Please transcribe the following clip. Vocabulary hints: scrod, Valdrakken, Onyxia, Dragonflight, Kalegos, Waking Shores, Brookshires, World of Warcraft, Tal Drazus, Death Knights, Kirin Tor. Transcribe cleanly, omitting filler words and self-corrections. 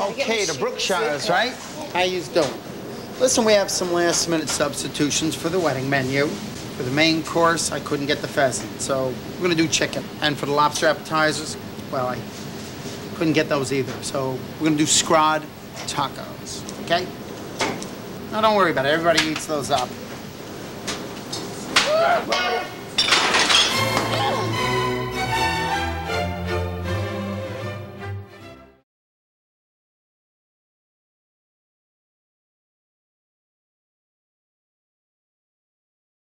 Okay, the Brookshires, right? How you doing? Listen, we have some last-minute substitutions for the wedding menu. For the main course, I couldn't get the pheasant, so we're gonna do chicken. And for the lobster appetizers, well, I couldn't get those either, so we're gonna do scrod tacos, okay? Now, don't worry about it. Everybody eats those up.